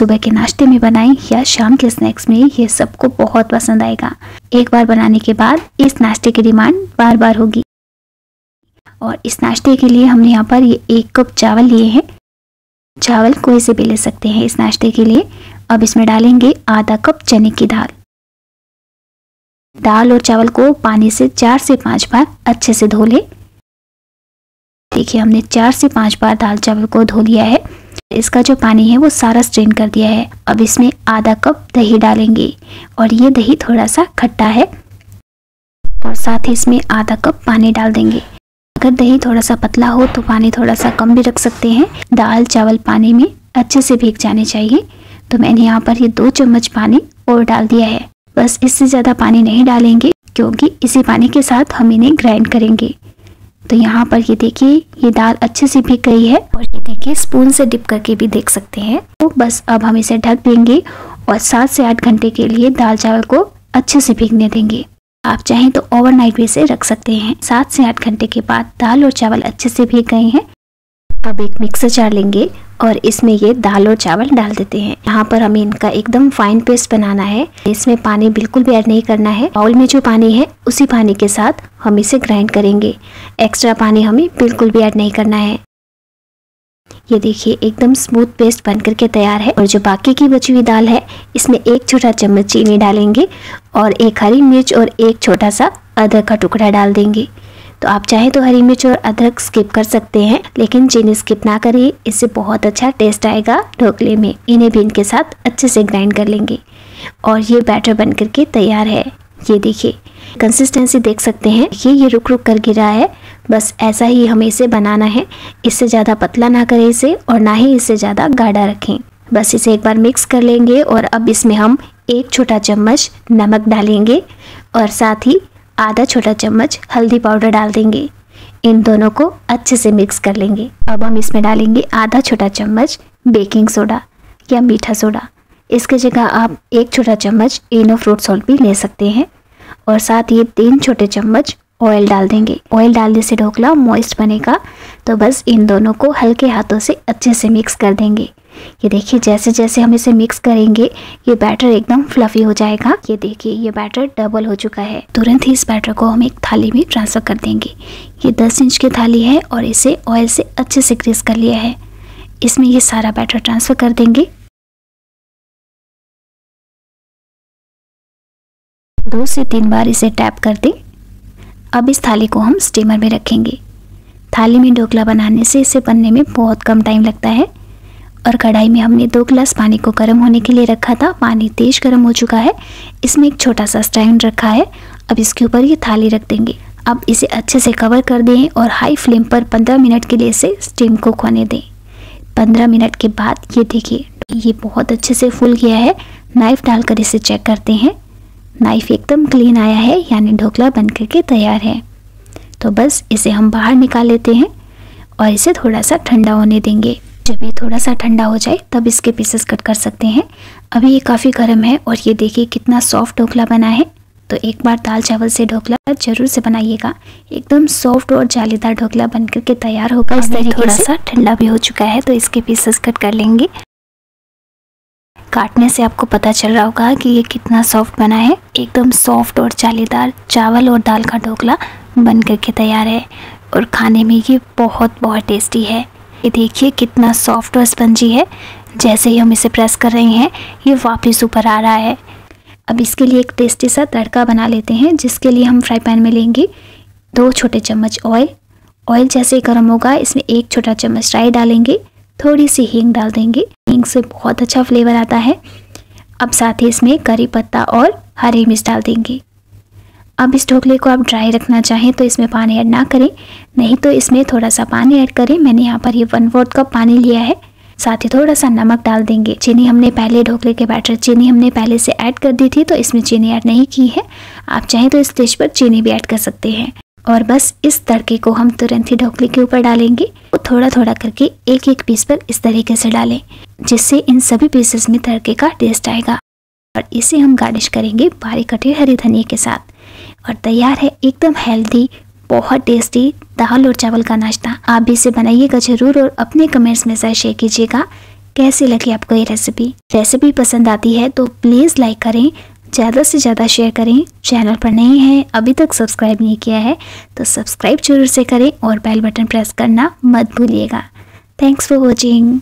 सुबह के नाश्ते में बनाएं या शाम के स्नैक्स में, ये सबको बहुत पसंद आएगा। एक बार बनाने के बाद इस नाश्ते की डिमांड बार बार होगी। और इस नाश्ते के लिए हमने यहाँ पर ये 1 कप चावल लिए हैं। चावल कोई से भी ले सकते हैं इस नाश्ते के लिए। अब इसमें डालेंगे आधा कप चने की दाल। दाल और चावल को पानी से 4 से 5 बार अच्छे से धो लें। देखिए हमने 4 से 5 बार दाल चावल को धो लिया है, इसका जो पानी है वो सारा स्ट्रेन कर दिया है। अब इसमें आधा कप दही डालेंगे और ये दही थोड़ा सा खट्टा है, और साथ ही इसमें आधा कप पानी डाल देंगे। अगर दही थोड़ा सा पतला हो तो पानी थोड़ा सा कम भी रख सकते हैं। दाल चावल पानी में अच्छे से भीग जाने चाहिए, तो मैंने यहाँ पर ये 2 चम्मच पानी और डाल दिया है। बस इससे ज़्यादा पानी नहीं डालेंगे क्योंकि इसी पानी के साथ हम इन्हें ग्राइंड करेंगे। तो यहाँ पर ये देखिए ये दाल अच्छे से भीग गई है, और ये देखिए स्पून से डिप करके भी देख सकते हैं। तो बस अब हम इसे ढक देंगे और 7 से 8 घंटे के लिए दाल चावल को अच्छे से भीगने देंगे। आप चाहें तो ओवरनाइट भी इसे रख सकते हैं। 7 से 8 घंटे के बाद दाल और चावल अच्छे से भीग गए हैं। अब एक मिक्सर जार लेंगे और इसमें ये दाल और चावल डाल देते हैं। यहाँ पर हमें इनका एकदम फाइन पेस्ट बनाना है, इसमें पानी बिल्कुल भी ऐड नहीं करना है। बाउल में जो पानी है उसी पानी के साथ हम इसे ग्राइंड करेंगे, एक्स्ट्रा पानी हमें बिल्कुल भी ऐड नहीं करना है। ये देखिए एकदम स्मूथ पेस्ट बनकर के तैयार है। और जो बाकी की बची हुई दाल है इसमें 1 छोटा चम्मच चीनी डालेंगे और 1 हरी मिर्च और 1 छोटा सा अदरक का टुकड़ा डाल देंगे। तो आप चाहे तो हरी मिर्च और अदरक स्किप कर सकते हैं, लेकिन चीनी स्किप ना करिए, इससे बहुत अच्छा टेस्ट आएगा ढोकले में। इन्हें भी इनके साथ अच्छे से ग्राइंड कर लेंगे और ये बैटर बन करके तैयार है। ये देखिए कंसिस्टेंसी देख सकते हैं, ये रुक रुक कर गिरा है। बस ऐसा ही हमें इसे बनाना है, इससे ज़्यादा पतला ना करें इसे और ना ही इससे ज़्यादा गाढ़ा रखें। बस इसे एक बार मिक्स कर लेंगे। और अब इसमें हम 1 छोटा चम्मच नमक डालेंगे और साथ ही आधा छोटा चम्मच हल्दी पाउडर डाल देंगे। इन दोनों को अच्छे से मिक्स कर लेंगे। अब हम इसमें डालेंगे आधा छोटा चम्मच बेकिंग सोडा या मीठा सोडा। इसके जगह आप 1 छोटा चम्मच इनो फ्रूट सॉल्ट भी ले सकते हैं, और साथ ही 3 छोटे चम्मच ऑयल डाल देंगे। ऑयल डालने से ढोकला मॉइस्ट बनेगा। तो बस इन दोनों को हल्के हाथों से अच्छे से मिक्स कर देंगे। ये देखिए जैसे जैसे हम इसे मिक्स करेंगे ये बैटर एकदम फ्लफी हो जाएगा। ये देखिए ये बैटर डबल हो चुका है। तुरंत ही इस बैटर को हम एक थाली में ट्रांसफ़र कर देंगे। ये 10 इंच की थाली है और इसे ऑयल से अच्छे से ग्रीस कर लिया है। इसमें ये सारा बैटर ट्रांसफ़र कर देंगे। 2 से 3 बार इसे टैप कर दें। अब इस थाली को हम स्टीमर में रखेंगे। थाली में ढोकला बनाने से इसे बनने में बहुत कम टाइम लगता है। और कढ़ाई में हमने 2 गिलास पानी को गर्म होने के लिए रखा था। पानी तेज गर्म हो चुका है। इसमें एक छोटा सा स्टैंड रखा है। अब इसके ऊपर ये थाली रख देंगे। अब इसे अच्छे से कवर कर दें और हाई फ्लेम पर 15 मिनट के लिए इसे स्टीम को खोने दें। 15 मिनट के बाद ये देखिए ये बहुत अच्छे से फूल गया है। नाइफ़ डालकर इसे चेक करते हैं। नाइफ़ एकदम क्लीन आया है, यानी ढोकला बन करके तैयार है। तो बस इसे हम बाहर निकाल लेते हैं और इसे थोड़ा सा ठंडा होने देंगे। जब ये थोड़ा सा ठंडा हो जाए तब इसके पीसेस कट कर सकते हैं। अभी ये काफ़ी गर्म है और ये देखिए कितना सॉफ्ट ढोकला बना है। तो एक बार दाल चावल से ढोकला ज़रूर से बनाइएगा। एकदम सॉफ्ट और जालीदार ढोकला बनकर के तैयार होगा। इस तरीके थोड़ा सा ठंडा भी हो चुका है तो इसके पीसेस कट कर लेंगे। काटने से आपको पता चल रहा होगा कि ये कितना सॉफ्ट बना है। एकदम सॉफ्ट और जालीदार चावल और दाल का ढोकला बन करके तैयार है, और खाने में ये बहुत बहुत टेस्टी है। ये देखिए कितना सॉफ्ट और स्पंजी है। जैसे ही हम इसे प्रेस कर रहे हैं ये वापस ऊपर आ रहा है। अब इसके लिए एक टेस्टी सा तड़का बना लेते हैं, जिसके लिए हम फ्राई पैन में लेंगे 2 छोटे चम्मच ऑयल। ऑयल जैसे ही गर्म होगा इसमें 1 छोटा चम्मच राई डालेंगे, थोड़ी सी हींग डाल देंगे। हींग से बहुत अच्छा फ्लेवर आता है। अब साथ ही इसमें करी पत्ता और हरी मिर्च डाल देंगे। अब इस ढोकले को आप ड्राई रखना चाहें तो इसमें पानी ऐड ना करें, नहीं तो इसमें थोड़ा सा पानी ऐड करें। मैंने यहाँ पर ये 1/4 कप पानी लिया है। साथ ही थोड़ा सा नमक डाल देंगे। चीनी हमने पहले ढोकले के बैटर चीनी हमने पहले से ऐड कर दी थी, तो इसमें चीनी ऐड नहीं की है। आप चाहें तो इस डिश पर चीनी भी ऐड कर सकते हैं। और बस इस तड़के को हम तुरंत ही ढोकले के ऊपर डालेंगे। थोड़ा थोड़ा करके एक एक पीस पर इस तरीके से डालें, जिससे इन सभी पीसेस में तड़के का टेस्ट आएगा। और इसे हम गार्निश करेंगे बारीक कटे हरे धनिया के साथ। और तैयार है एकदम हेल्दी बहुत टेस्टी दाल और चावल का नाश्ता। आप भी इसे बनाइएगा ज़रूर और अपने कमेंट्स में शेयर कीजिएगा कैसी लगी आपको ये रेसिपी पसंद आती है तो प्लीज़ लाइक करें, ज़्यादा से ज़्यादा शेयर करें। चैनल पर नए हैं, अभी तक सब्सक्राइब नहीं किया है तो सब्सक्राइब जरूर से करें और बेल बटन प्रेस करना मत भूलिएगा। Thanks for watching.